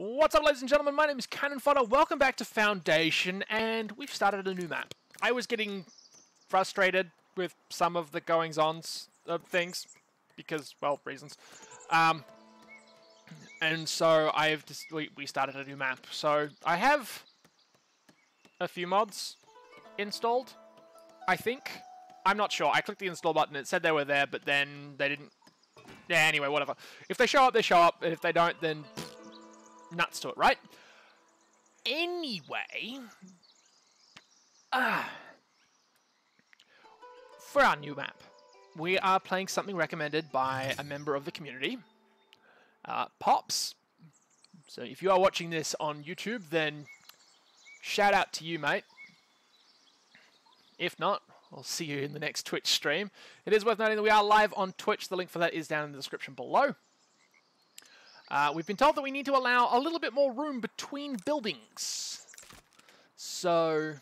What's up, ladies and gentlemen? My name is Cannon Fodder. Welcome back to Foundation, and we've started a new map. I was getting frustrated with some of the goings-ons of things, because, well, reasons. And so I've just, we started a new map. So I have a few mods installed, I think. I'm not sure. I clicked the install button. It said they were there, but then they didn't. Yeah, anyway, whatever. If they show up, they show up. And if they don't, then nuts to it, right? Anyway, for our new map, we are playing something recommended by a member of the community, Pops. So if you are watching this on YouTube, then shout out to you, mate. If not, I'll see you in the next Twitch stream. It is worth noting that we are live on Twitch. The link for that is down in the description below. We've been told that we need to allow a little bit more room between buildings. So,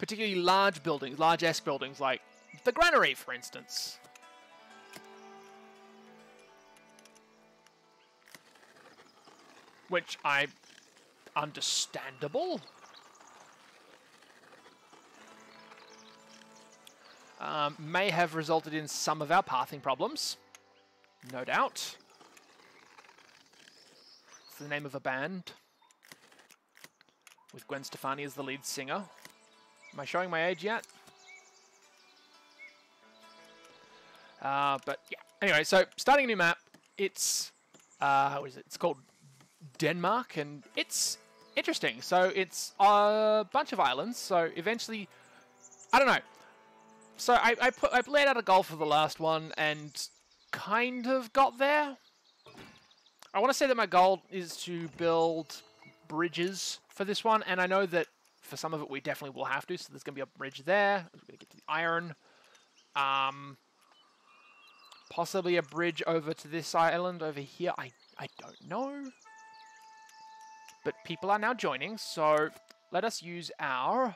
particularly large buildings, large-esque buildings, like the granary, for instance. Which I... understandable. May have resulted in some of our pathing problems. No doubt. It's the name of a band. With Gwen Stefani as the lead singer. Am I showing my age yet? But yeah. Anyway, so starting a new map. It's... what is it? It's called Denmark, and it's interesting. So it's a bunch of islands. So eventually, I don't know. So I laid out a goal for the last one and kind of got there. I want to say that my goal is to build bridges for this one, and I know that for some of it we definitely will have to. So there's going to be a bridge there. We're going to get to the iron. Possibly a bridge over to this island over here. I don't know. But people are now joining, so let us use our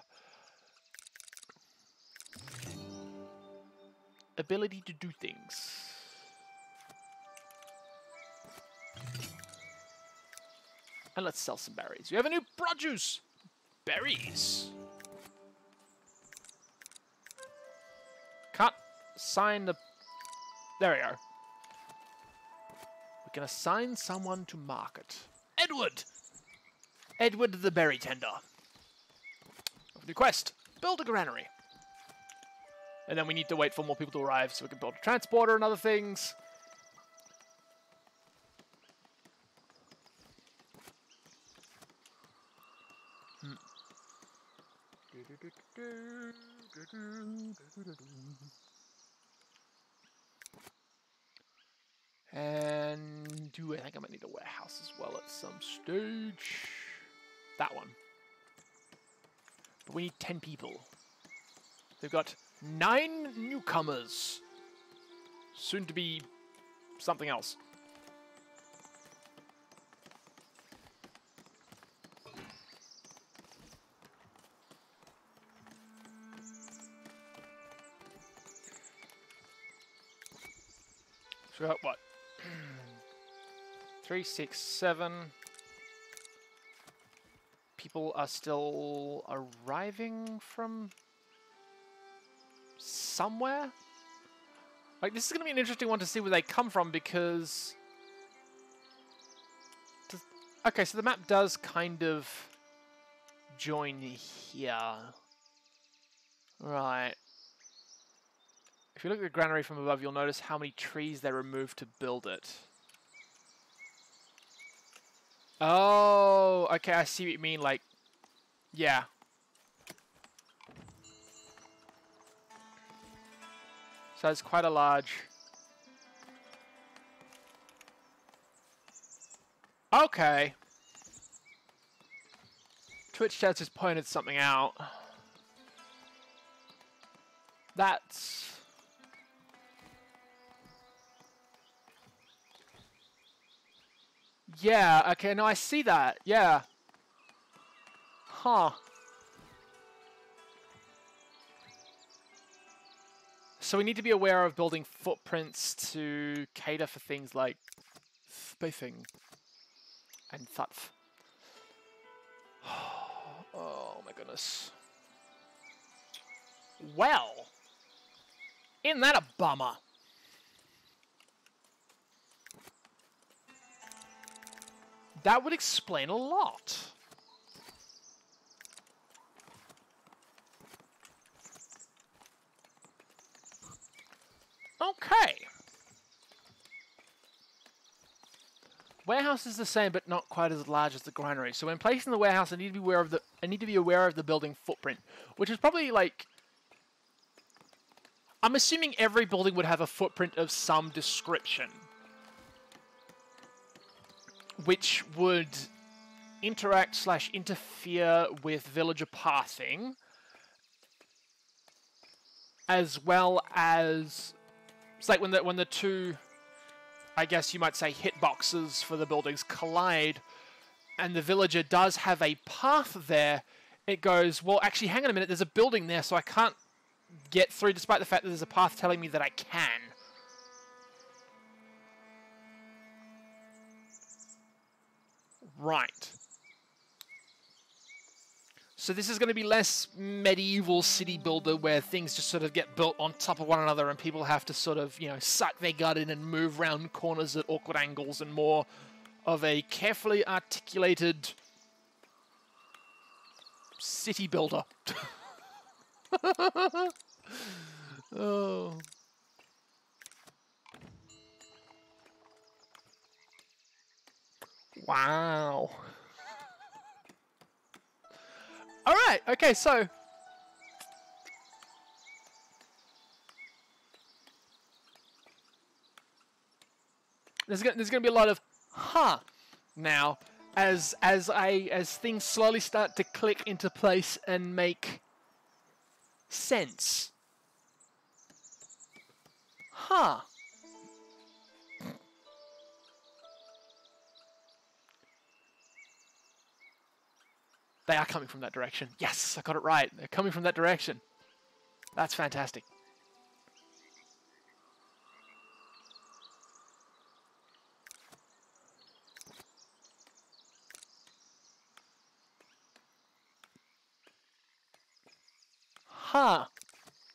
ability to do things. And let's sell some berries. We have a new produce! Berries! Can't sign the... There we go. We're gonna assign someone to market. Edward! Edward the Berry Tender. New quest. Build a granary. And then we need to wait for more people to arrive so we can build a transporter and other things. And do I think I might need a warehouse as well at some stage? That one. But we need 10 people. They've got 9 newcomers. Soon to be something else. So, what? 3, 6, 7... People are still arriving from somewhere. Like, this is going to be an interesting one to see where they come from, because... Okay, so the map does kind of join here. Right. If you look at the granary from above, you'll notice how many trees they removed to build it. Oh, okay, I see what you mean, like, yeah. So it's quite a large... Okay. Twitch chat just pointed something out. That's... Yeah, okay, no, I see that, yeah. Huh. So we need to be aware of building footprints to cater for things like spacing and such. Oh my goodness. Well, isn't that a bummer? That would explain a lot. Okay. Warehouse is the same, but not quite as large as the granary. So when placing the warehouse, I need to be aware of the building footprint, which is probably like. I'm assuming every building would have a footprint of some description, which would interact / interfere with villager passing, as well as it's like when the two, I guess you might say, hitboxes for the buildings collide, and the villager does have a path there. It goes, well, actually, hang on a minute. There's a building there, so I can't get through, despite the fact that there's a path telling me that I can. Right. So this is going to be less medieval city builder where things just sort of get built on top of one another and people have to sort of, you know, suck their gut in and move round corners at awkward angles, and more of a carefully articulated city builder. Oh. Wow. All right. Okay. So there's gonna be a lot of huh now as things slowly start to click into place and make sense. Huh. They are coming from that direction. Yes, I got it right. They're coming from that direction. That's fantastic. Huh.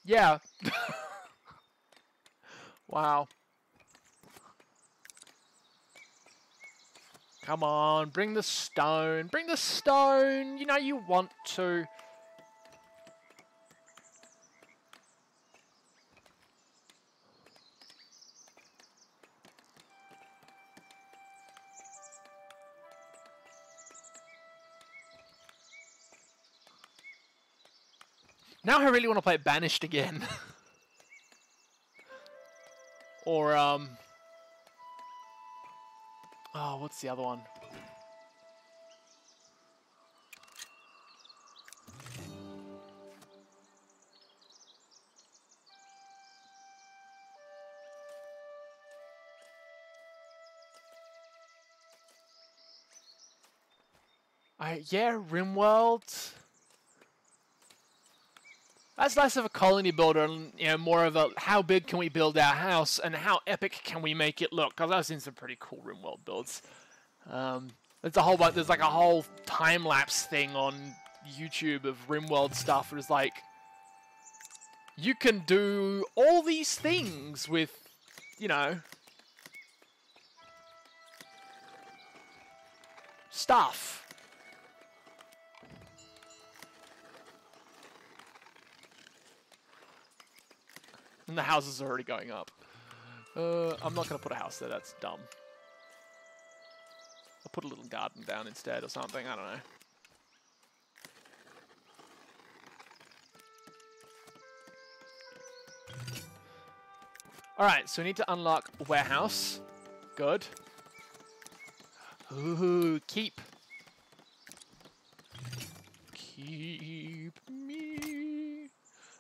Yeah. Wow. Come on, bring the stone. Bring the stone. You know you want to. Now I really want to play Banished again. Or, oh, what's the other one? Yeah, Rimworld. That's less of a colony builder and, you know, more of a how big can we build our house and how epic can we make it look? Because I've seen some pretty cool Rimworld builds. There's like a whole time lapse thing on YouTube of Rimworld stuff. It's like you can do all these things with, you know, stuff. And the houses are already going up. I'm not going to put a house there. That's dumb. I'll put a little garden down instead or something. I don't know. Alright, so we need to unlock warehouse. Good. Ooh, keep. Keep me.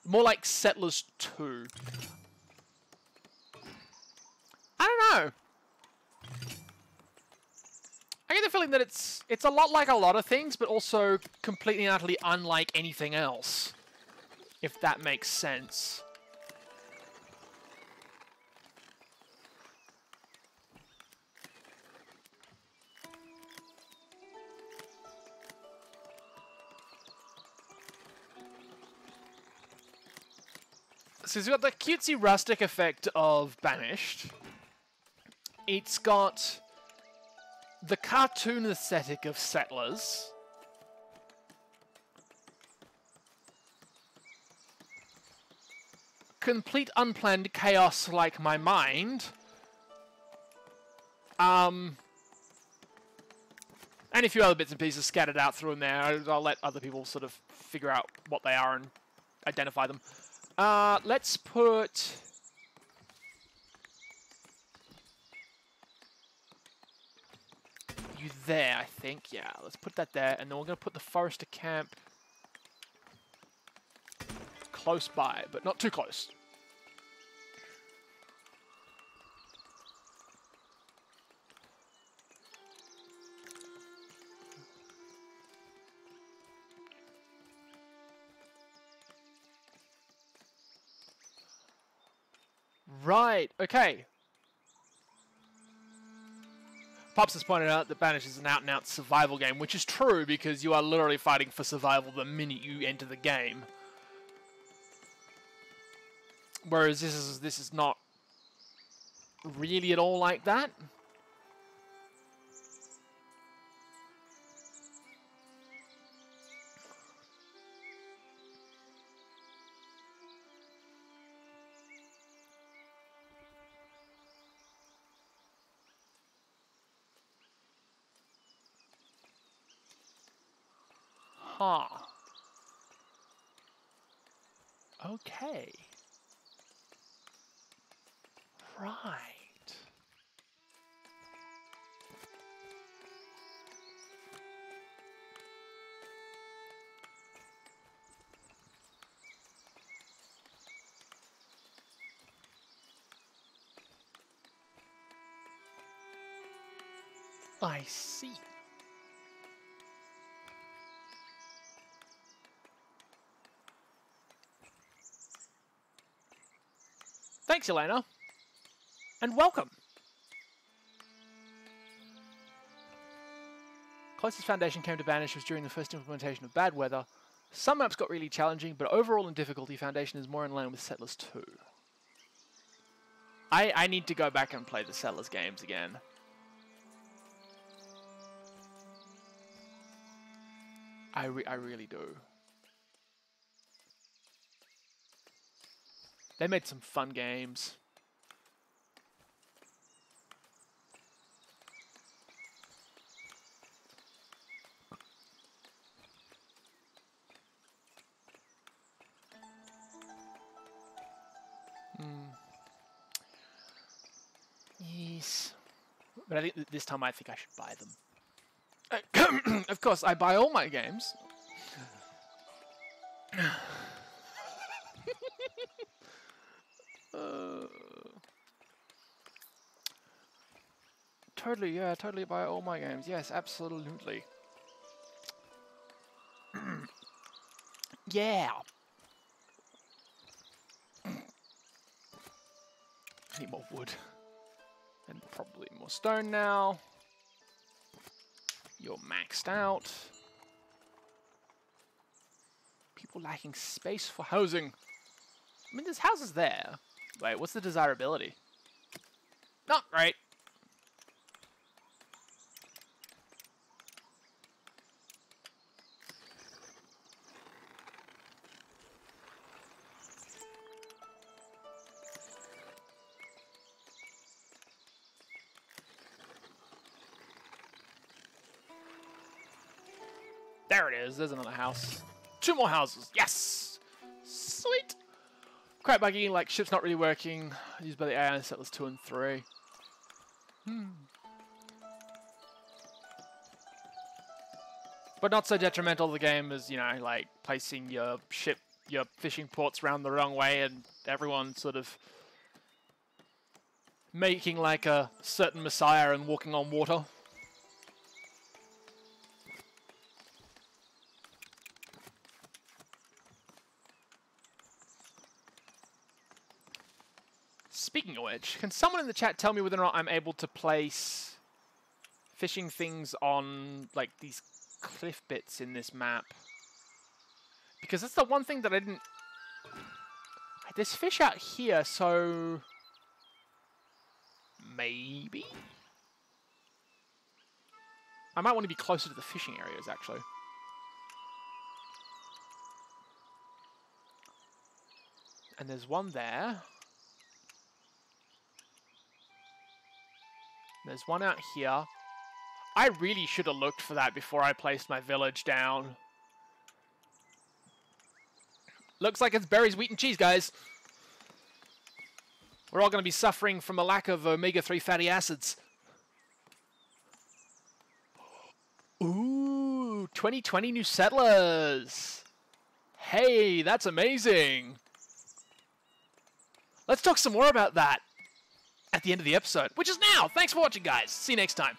More like Settlers 2. I don't know. I get the feeling that it's a lot like a lot of things, but also completely and utterly unlike anything else. If that makes sense. So it's got the cutesy rustic effect of Banished. It's got the cartoon aesthetic of Settlers. Complete unplanned chaos like my mind. And a few other bits and pieces scattered out through in there. I'll let other people sort of figure out what they are and identify them. Let's put... you there, I think. Yeah, let's put that there. And then we're going to put the forester camp close by, but not too close. Right, okay. Pops has pointed out that Banished is an out-and-out survival game, which is true because you are literally fighting for survival the minute you enter the game. Whereas this is not really at all like that. Huh. Okay. Right. I see. Thanks, Elena, and welcome. Closest Foundation came to Banished was during the first implementation of bad weather. Some maps got really challenging, but overall in difficulty, Foundation is more in line with Settlers 2. I need to go back and play the Settlers games again. I really do. They made some fun games. Yes. But I think that this time I think I should buy them. Of course, I buy all my games. Totally, yeah, totally buy all my games. Yes, absolutely. Yeah. Need more wood. And probably more stone now. You're maxed out. People lacking space for housing. I mean, there's houses there. Wait, what's the desirability? Not right. There it is. There's another house. Two more houses. Yes! Sweet! Crap buggy, like ship's not really working. Used by the AI Settlers 2 and 3. But not so detrimental to the game as, you know, like placing your ship, your fishing ports round the wrong way and everyone sort of making like a certain messiah and walking on water. Speaking of which, can someone in the chat tell me whether or not I'm able to place fishing things on, like, these cliff bits in this map? Because that's the one thing that I didn't... I There's fish out here, so... maybe? I might want to be closer to the fishing areas, actually. And there's one there. There's one out here. I really should have looked for that before I placed my village down. Looks like it's berries, wheat, and cheese, guys. We're all going to be suffering from a lack of omega-3 fatty acids. Ooh, 2020 new settlers. Hey, that's amazing. Let's talk some more about that at the end of the episode, which is now. Thanks for watching, guys. See you next time.